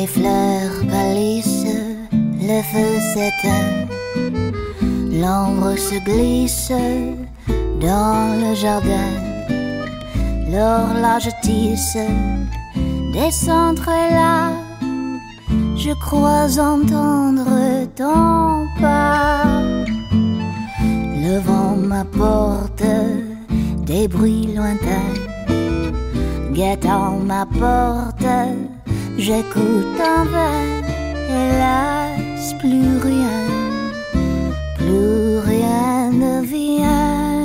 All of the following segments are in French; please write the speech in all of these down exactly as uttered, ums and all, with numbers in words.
les fleurs pâlissent, le feu s'éteint, l'ombre se glisse dans le jardin. L'horloge tisse des centres là, je crois entendre ton pas. Le vent m'apporte des bruits lointains, guettant ma porte, j'écoute en vain. Hélas, plus rien, plus rien ne vient.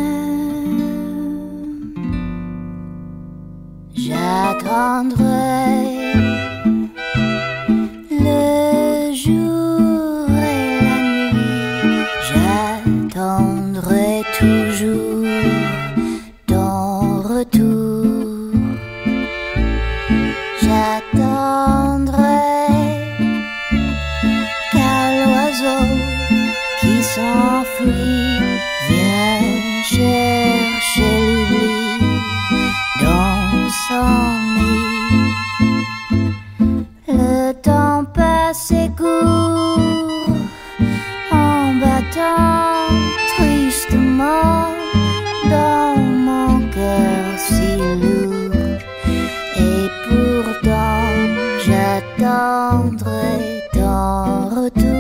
J'attendrai le jour et la nuit, j'attendrai toujours ton retour. J'attendrai qu'à l'oiseau qui s'enfuit vienne chercher l'oubli dans son nid. Le temps passe et court en battant tristement dans mon cœur si lourd, et pourtant j'attendrai ton retour.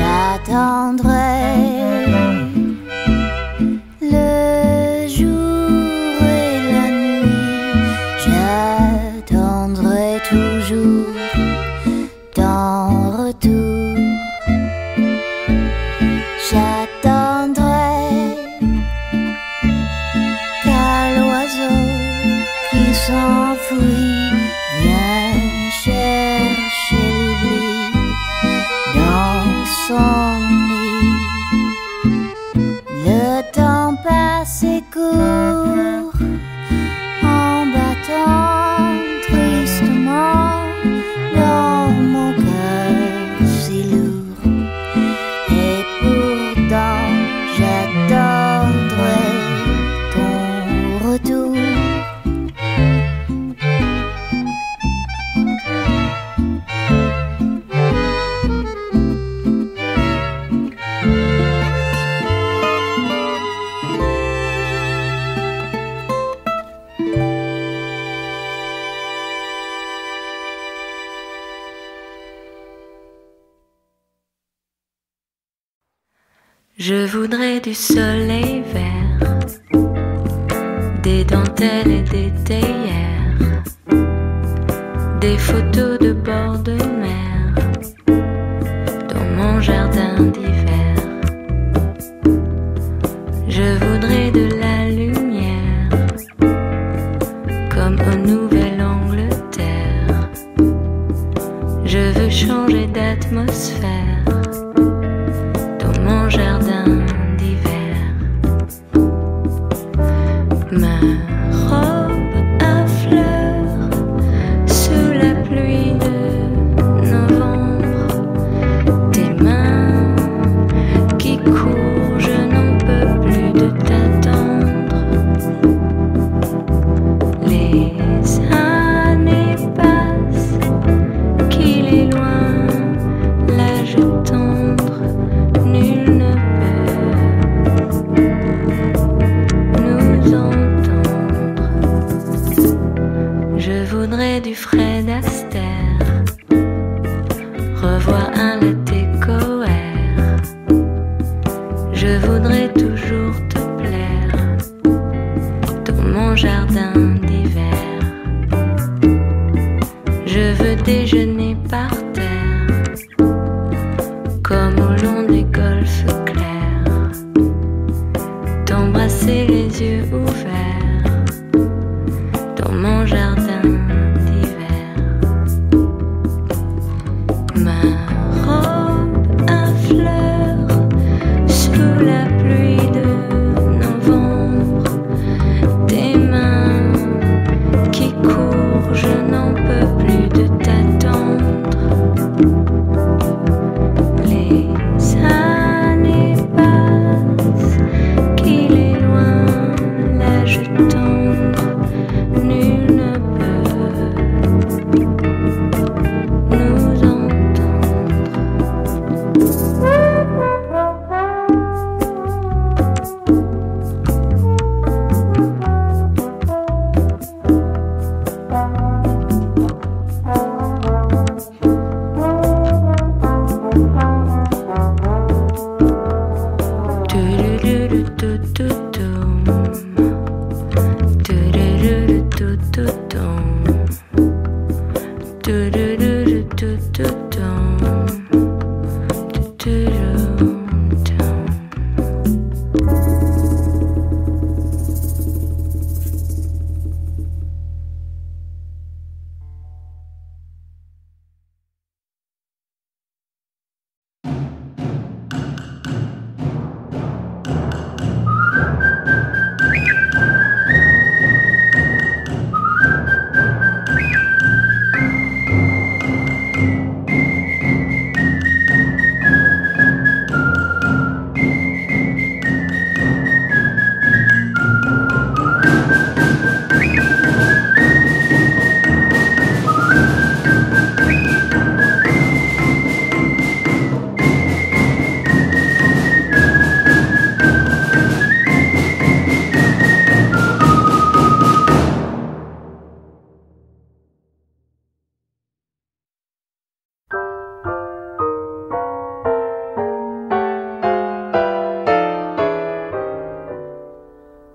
J'attendrai le jour et la nuit, j'attendrai toujours ton retour. J'attendrai qu'à l'oiseau qui s'enfuit vienne chercher l'oubli dans son. C'est court en battant tristement dans mon cœur si lourd, et pourtant j'attendrai ton retour. Je voudrais du soleil vert, des dentelles et des théières, des photos de bord de mer dans mon jardin d'hiver. Je voudrais de la lumière comme en Nouvelle-Angleterre. Je veux changer d'atmosphère dans mon jardin d'hiver. Ma robe à fleurs sous la pluie de novembre, tes mains qui courent, je n'en peux plus de t'attendre. Les années passent, qu'il est loin, là je tendre. Nul ne peut nous entendre. Je voudrais du Fred Astaire, revoir un latte coère,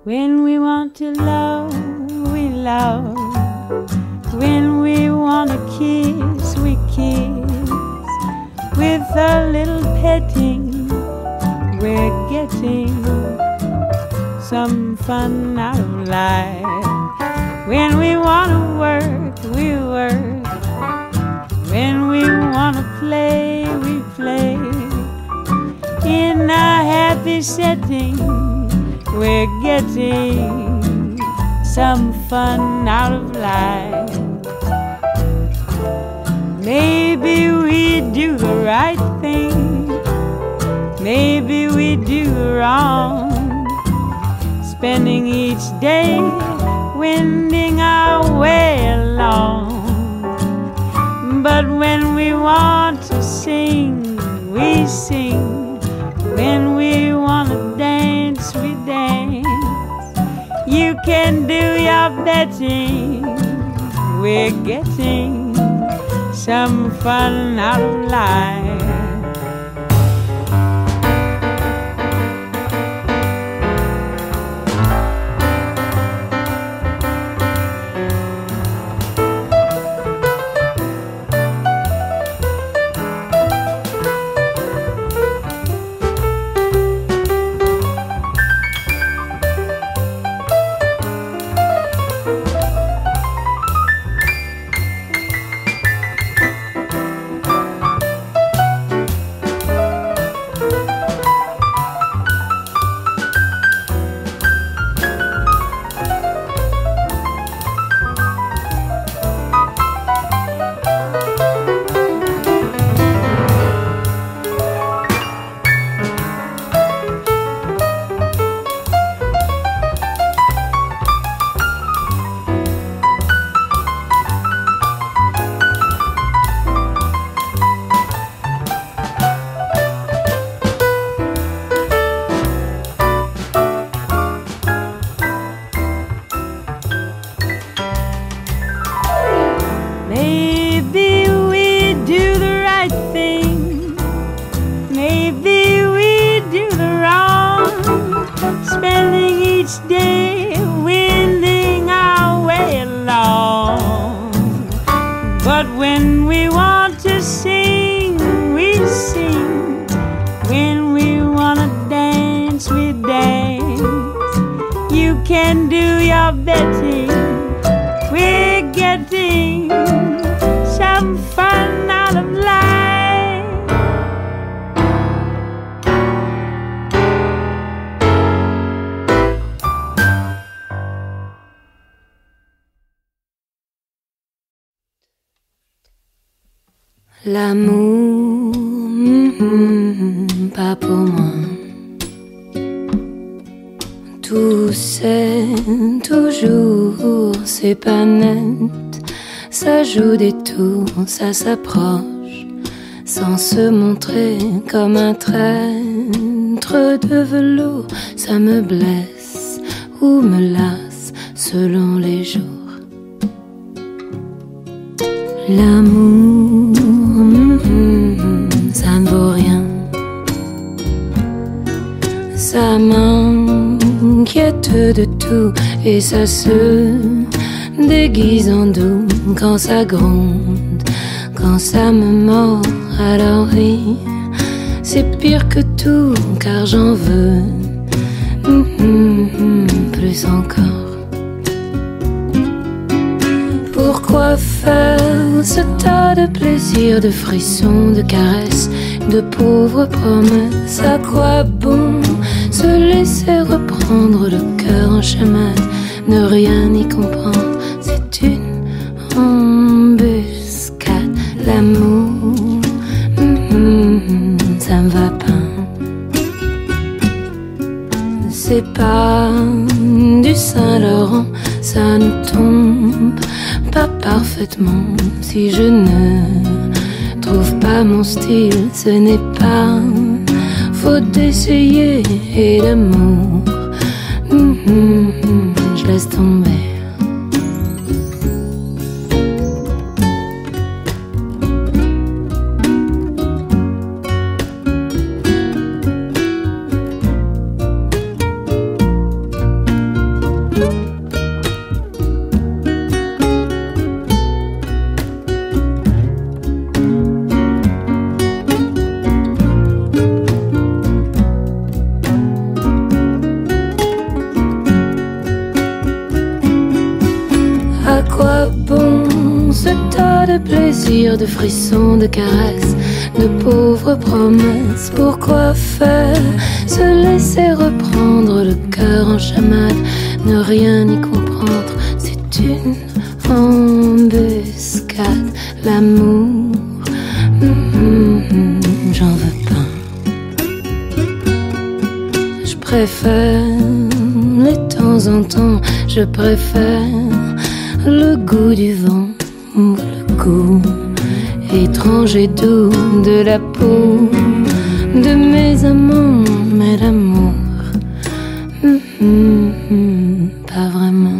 When we want to love, we love. When we want to kiss, we kiss. With a little petting, we're getting some fun out of life. When we want to work, we work. When we want to play, we play. In a happy setting, we're getting some fun out of life. Maybe we do the right thing, maybe we do wrong. Spending each day, wending our way along. But when we want to sing, we sing. When we want to dance, we dance. You can do your betting, we're getting some fun out of life. We're getting some fun out of life. L'amour, mm, pas pour moi. Tout c'est toujours, c'est pas net. Ça joue des tours, ça s'approche, sans se montrer comme un traître de velours. Ça me blesse ou me lasse selon les jours. L'amour, ça ne vaut rien. Ça m'inquiète de tout et ça se déguise en doux. Quand ça gronde, quand ça me mord, alors oui, c'est pire que tout car j'en veux plus encore. Pourquoi faire ce tas de plaisirs, de frissons, de caresses, de pauvres promesses? À quoi bon se laisser reprendre le cœur en chemin, ne rien y comprendre? C'est une embuscade. L'amour, mm, ça me va pas. C'est pas du Saint-Laurent, ça ne tombe pas parfaitement. Si je ne trouve pas mon style, ce n'est pas faute d'essayer. Et l'amour, mm, mm, mm, je laisse tomber. De frissons, de caresses, de pauvres promesses. Pourquoi faire se laisser reprendre le cœur en chamade, ne rien y comprendre? C'est une embuscade. L'amour, mm, mm, mm, j'en veux pas. Je préfère les temps en temps, je préfère le goût du vent ou le goût étranger doux de la peau de mes amants. Mais l'amour, mm, mm, mm, pas vraiment.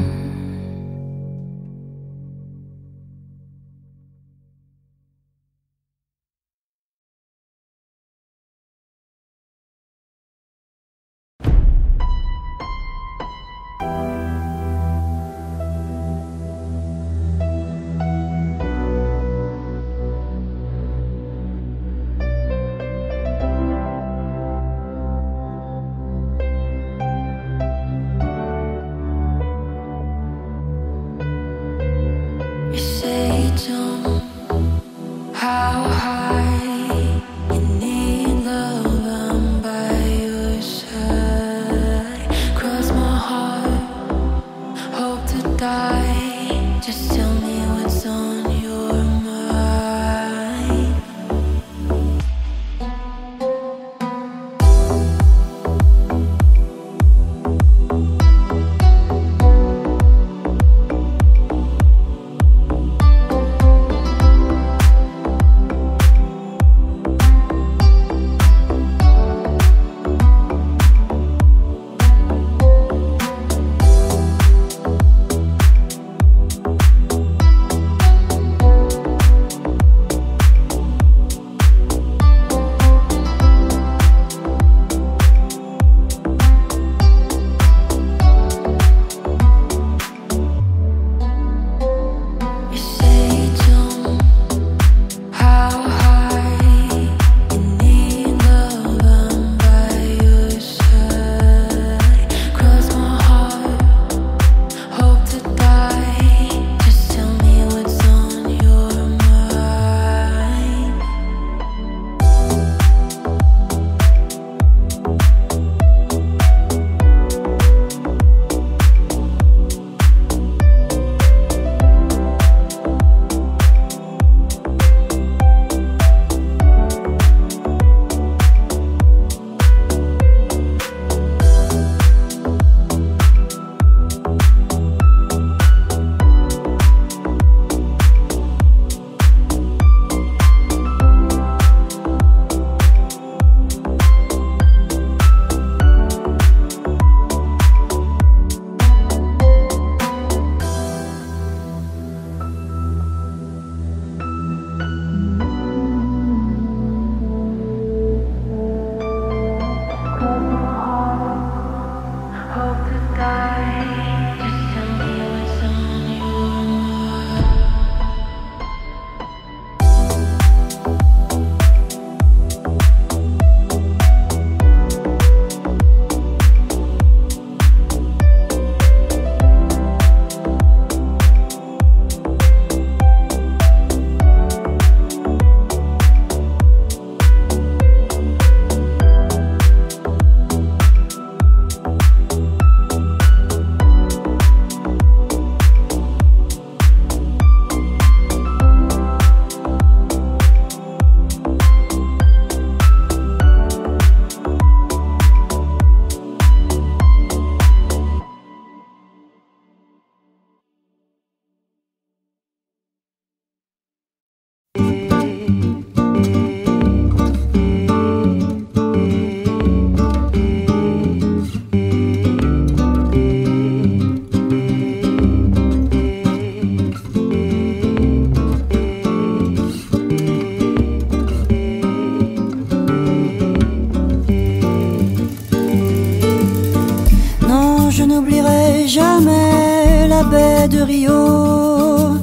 n'oublierai jamais la baie de Rio,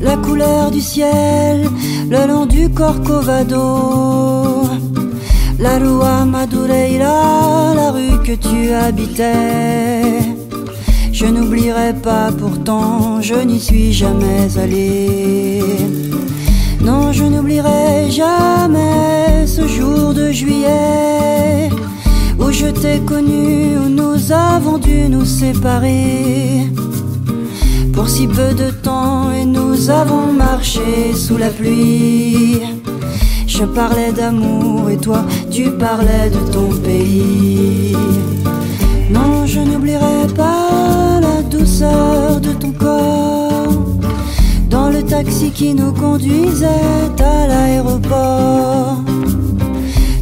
la couleur du ciel le long du Corcovado, la Rua Madureira, la rue que tu habitais. Je n'oublierai pas, pourtant je n'y suis jamais allé. Non, je n'oublierai jamais ce jour de juillet où je t'ai connu, où nous avons dû nous séparer pour si peu de temps, et nous avons marché sous la pluie. Je parlais d'amour et toi tu parlais de ton pays. Non, je n'oublierai pas la douceur de ton corps dans le taxi qui nous conduisait à l'aéroport.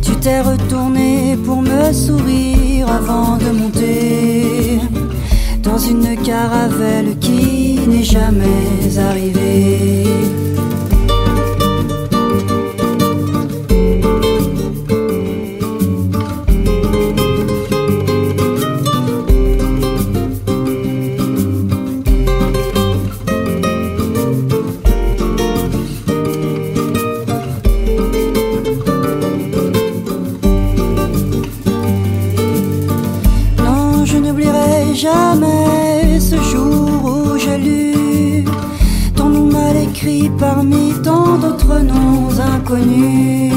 Tu t'es retourné pour me sourire avant de monter dans une caravelle qui n'est jamais arrivée. Jamais ce jour où j'ai lu ton nom mal écrit parmi tant d'autres noms inconnus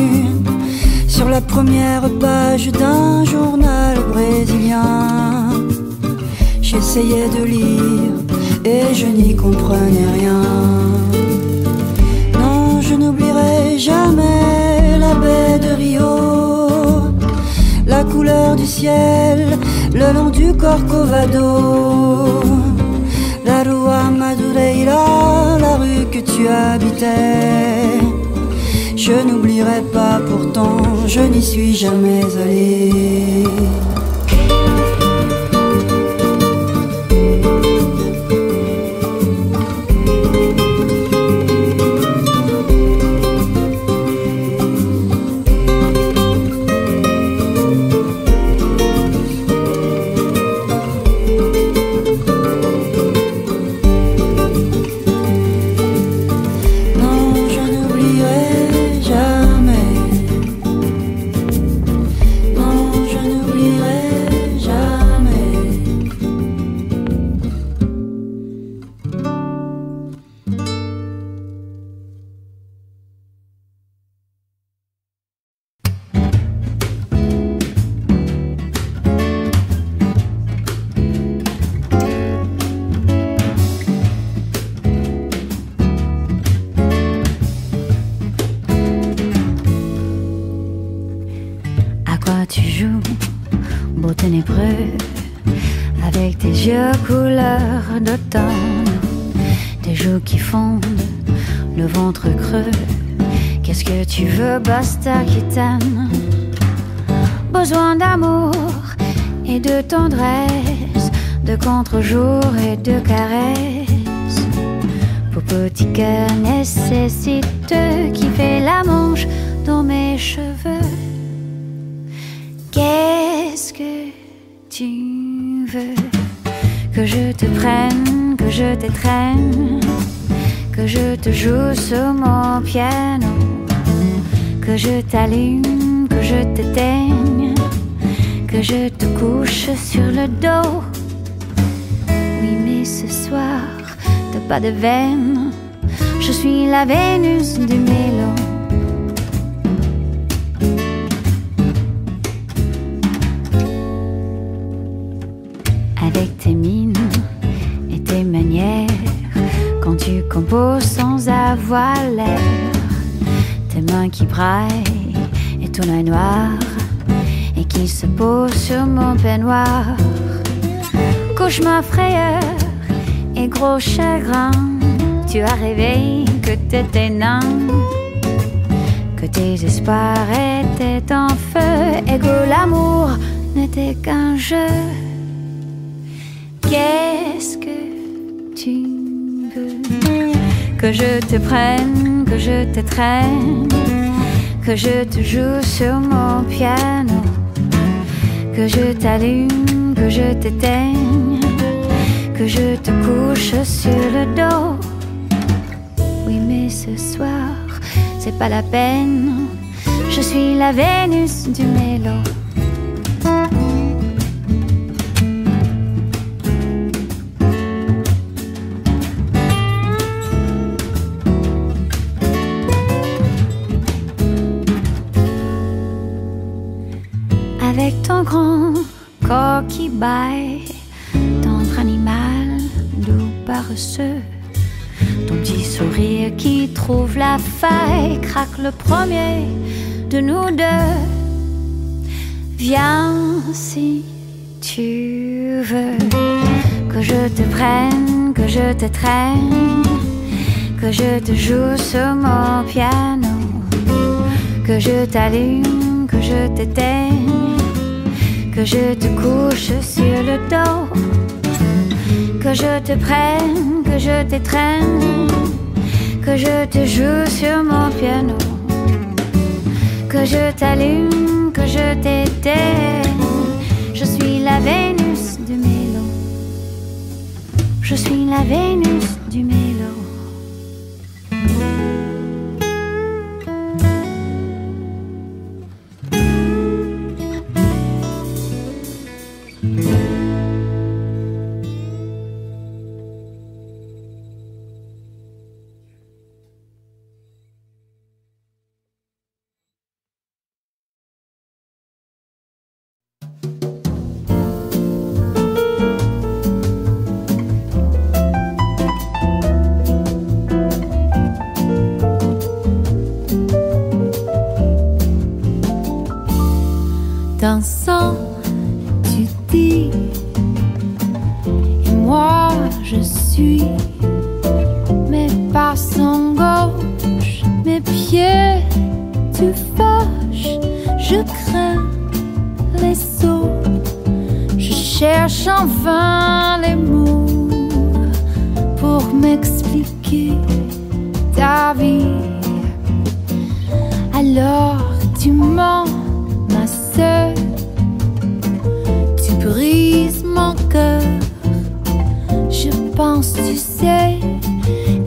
sur la première page d'un journal brésilien. J'essayais de lire et je n'y comprenais rien. Non, je n'oublierai jamais la baie de Rio, la couleur du ciel le long du Corcovado, la Rua Madureira, la rue que tu habitais. Je n'oublierai pas, pourtant je n'y suis jamais allé. Basta qui t'aime, besoin d'amour et de tendresse, de contre-jour et de caresses. Pour petit cœur nécessiteux qui fait la manche dans mes cheveux. Qu'est-ce que tu veux? Que je te prenne, que je t'étreigne, que je te joue sur mon piano, que je t'allume, que je t'éteigne, que je te couche sur le dos. Oui, mais ce soir, t'as pas de veine, je suis la Vénus du mélo. Avec tes mines et tes manières, quand tu composes sans avoir l'air, tes mains qui braillent et ton œil noir et qui se pose sur mon peignoir. Couche ma frayeur et gros chagrin, tu as rêvé que t'étais nain, que tes espoirs étaient en feu et que l'amour n'était qu'un jeu. Qu'est-ce que tu veux? Que je te prenne, que je t'étreigne, que je te joue sur mon piano, que je t'allume, que je t'éteigne, que je te couche sur le dos. Oui, mais ce soir, c'est pas la peine, je suis la Vénus du mélo. Avec ton grand corps qui baille, tendre animal doux paresseux, ton petit sourire qui trouve la faille, craque le premier de nous deux. Viens si tu veux, que je te prenne, que je te traîne, que je te joue sur mon piano, que je t'allume, que je t'éteigne, que je te couche sur le dos, que je te prenne, que je t'étreigne, que je te joue sur mon piano, que je t'allume, que je t'éteigne. Je suis la Vénus du mélo. Je suis la Vénus du mélo. Dansant, tu dis, et moi je suis, mes pas sont gauches, mes pieds tu fâches, je crains les sauts, je cherche en vain les mots pour m'expliquer ta vie. Alors tu mens, ma sœur, tu brises mon cœur. Je pense, tu sais,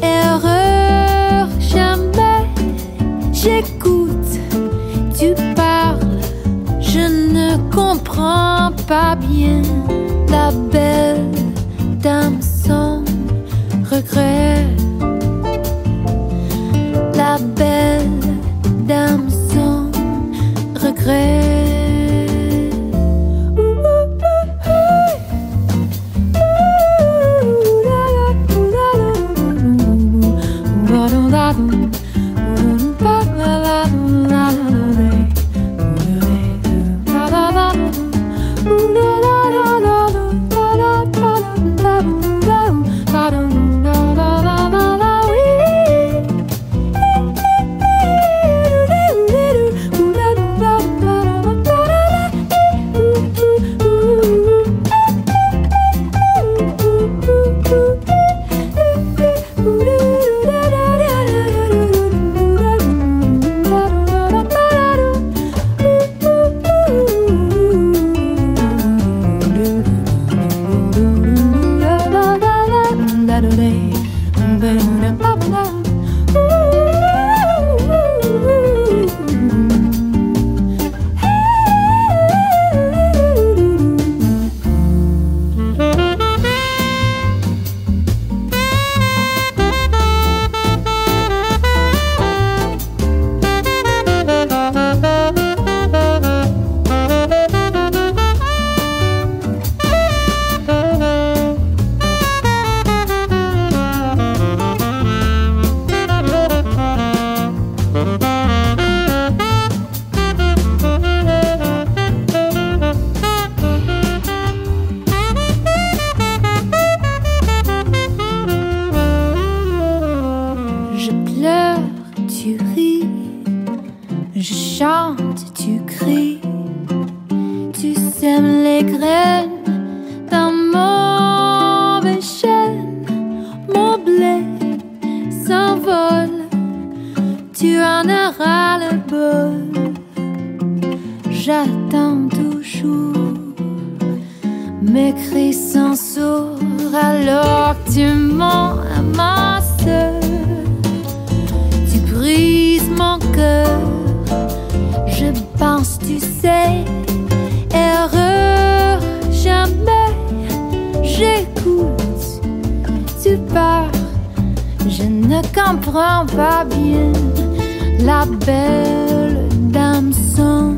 erreur. Jamais j'écoute, tu parles, je ne comprends pas bien. La belle dame sans regret, la belle dame sans regret. J'attends toujours, mes cris sont sourds. alors que tu m'emmasses, tu brises mon cœur. Je pense, tu sais, erreur, jamais j'écoute. Tu pars, je ne comprends pas bien. La belle dame sans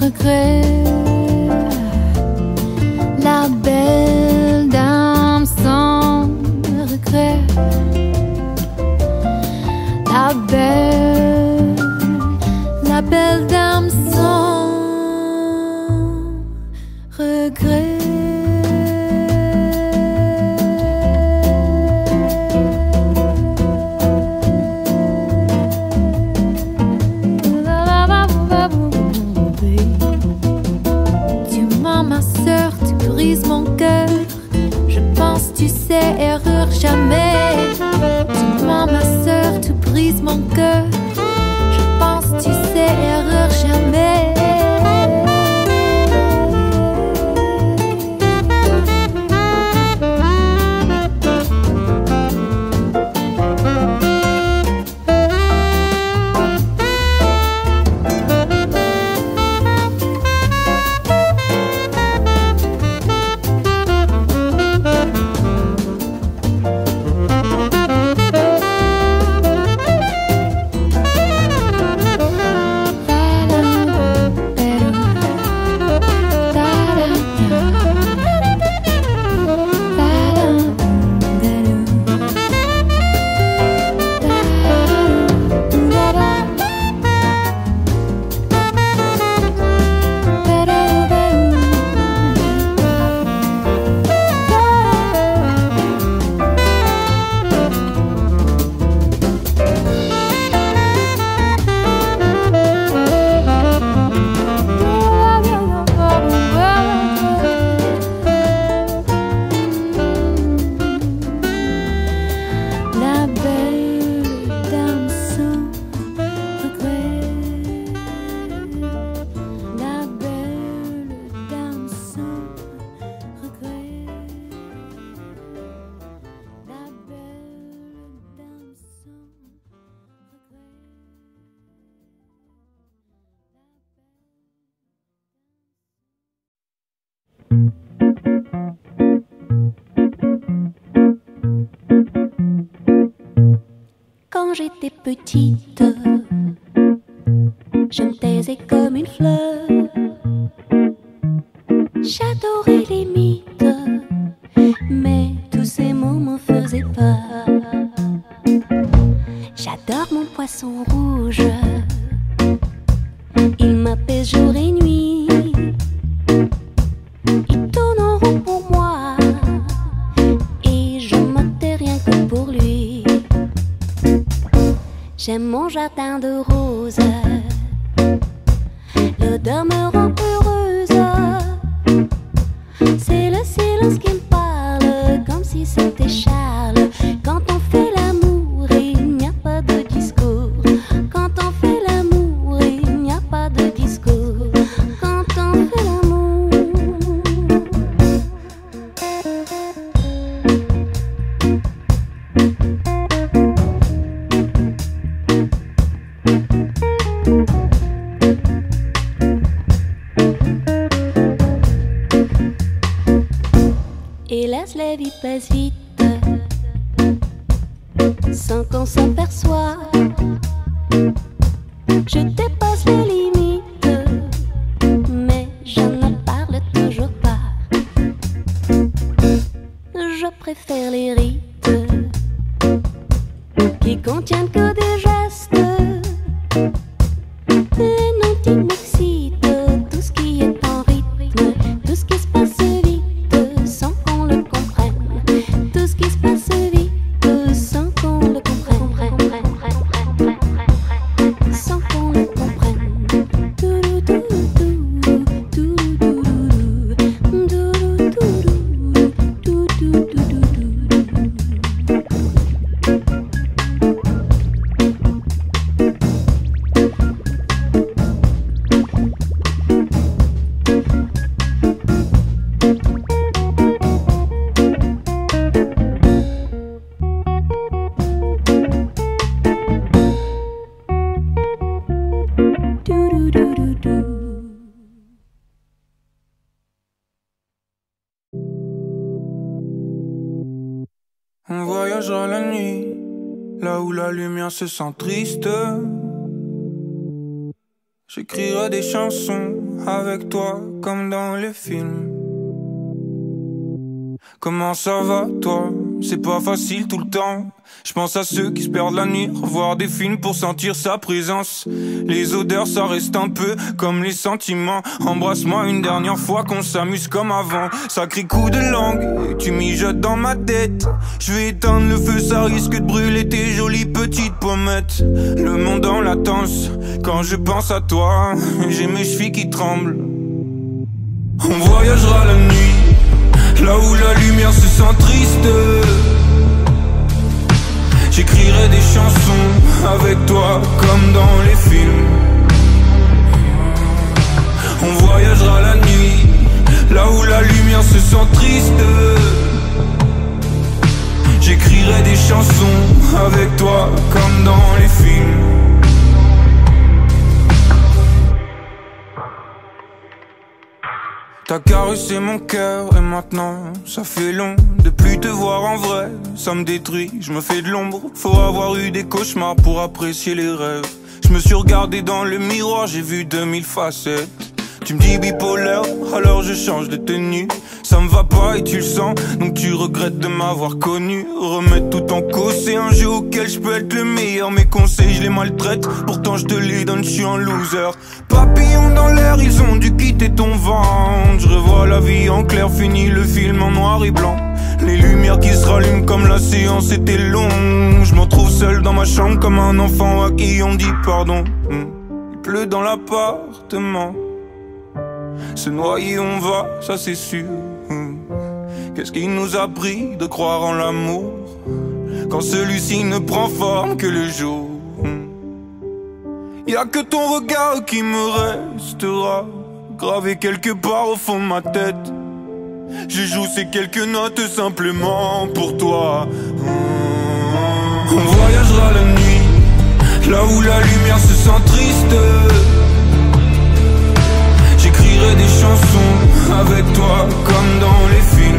regret, la belle dame sans regret, la belle, la belle dame sans regret. Erreur jamais, tu mens ma soeur, tu brises mon cœur. Je pense, tu sais, erreur jamais. Quand j'étais petite, je me taisais comme une fleur. J'adorais les mythes, mais tous ces mots m'en faisaient peur. J'adore mon poisson rouge, il m'apaise jour et nuit. Il tourne en rond pour moi et je m'attais rien que pour lui. J'aime mon jardin de roses, l'odeur me rend heureuse. C'est le silence qui me parle, comme si c'était Charles. Quand on fait l'amour, il n'y a pas de discours. Quand on fait l'amour, il n'y a pas de discours. Quand on fait l'amour. Hélas, la vie passe vite, sans qu'on s'en perçoive. Je dépasse les limites, mais je n'en parle toujours pas. Je préfère les rites qui contiennent que des gestes. Les noms qui m'excitent, tout ce qui est en rythme, tout ce qui se passe vite sans qu'on le comprenne, tout ce qui se passe vite sans qu'on le comprenne, sans qu'on le comprenne. On voyagera la nuit, là où la lumière se sent triste. J'écrirai des chansons avec toi comme dans les films. Comment ça va toi? C'est pas facile tout le temps. Je pense à ceux qui se perdent la nuit, revoir des films pour sentir sa présence. Les odeurs ça reste un peu comme les sentiments. Embrasse-moi une dernière fois qu'on s'amuse comme avant. Sacré coup de langue, tu mijotes dans ma tête. Je vais éteindre le feu, ça risque de brûler tes jolies petites pommettes. Le monde en latence, quand je pense à toi, j'ai mes chevilles qui tremblent. On voyagera la nuit, là où la lumière se sent triste. J'écrirai des chansons avec toi comme dans les films. On voyagera la nuit, là où la lumière se sent triste. J'écrirai des chansons avec toi comme dans les films. T'as caressé mon cœur et maintenant ça fait long de plus te voir en vrai. Ça me détruit, je me fais de l'ombre. Faut avoir eu des cauchemars pour apprécier les rêves. Je me suis regardé dans le miroir, j'ai vu deux mille facettes. Tu me dis bipolaire, alors je change de tenue. Ça me va pas et tu le sens, donc tu regrettes de m'avoir connu. Remettre tout en cause, c'est un jeu auquel je peux être le meilleur. Mes conseils je les maltraite, pourtant je te les donne, je suis un loser. Papillon dans l'air, ils ont dû quitter ton ventre. Je revois la vie en clair, fini le film en noir et blanc. Les lumières qui se rallument comme la séance était longue. Je m'en trouve seul dans ma chambre comme un enfant à qui on dit pardon. Il pleut dans l'appartement, se noyer on va, ça c'est sûr. Qu'est-ce qui nous a pris de croire en l'amour quand celui-ci ne prend forme que le jour? Y'a que ton regard qui me restera gravé quelque part au fond de ma tête. Je joue ces quelques notes simplement pour toi. On voyagera la nuit, là où la lumière se sent triste. J'écrirai des chansons avec toi comme dans les films.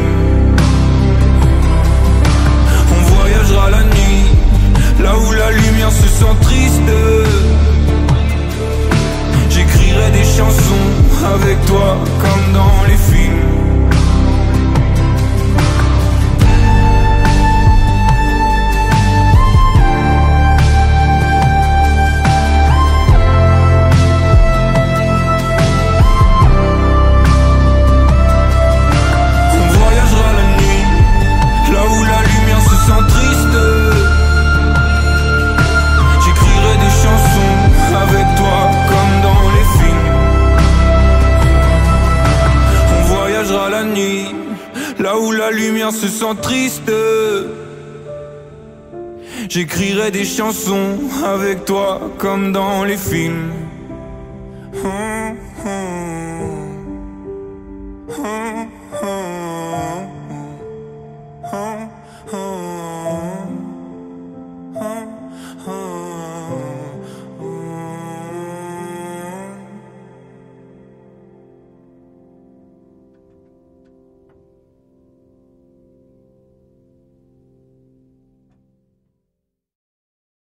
On voyagera la nuit, là où la lumière se sent triste. J'écrirai des chansons avec toi comme dans les films. Là où la lumière se sent triste, j'écrirai des chansons avec toi comme dans les films.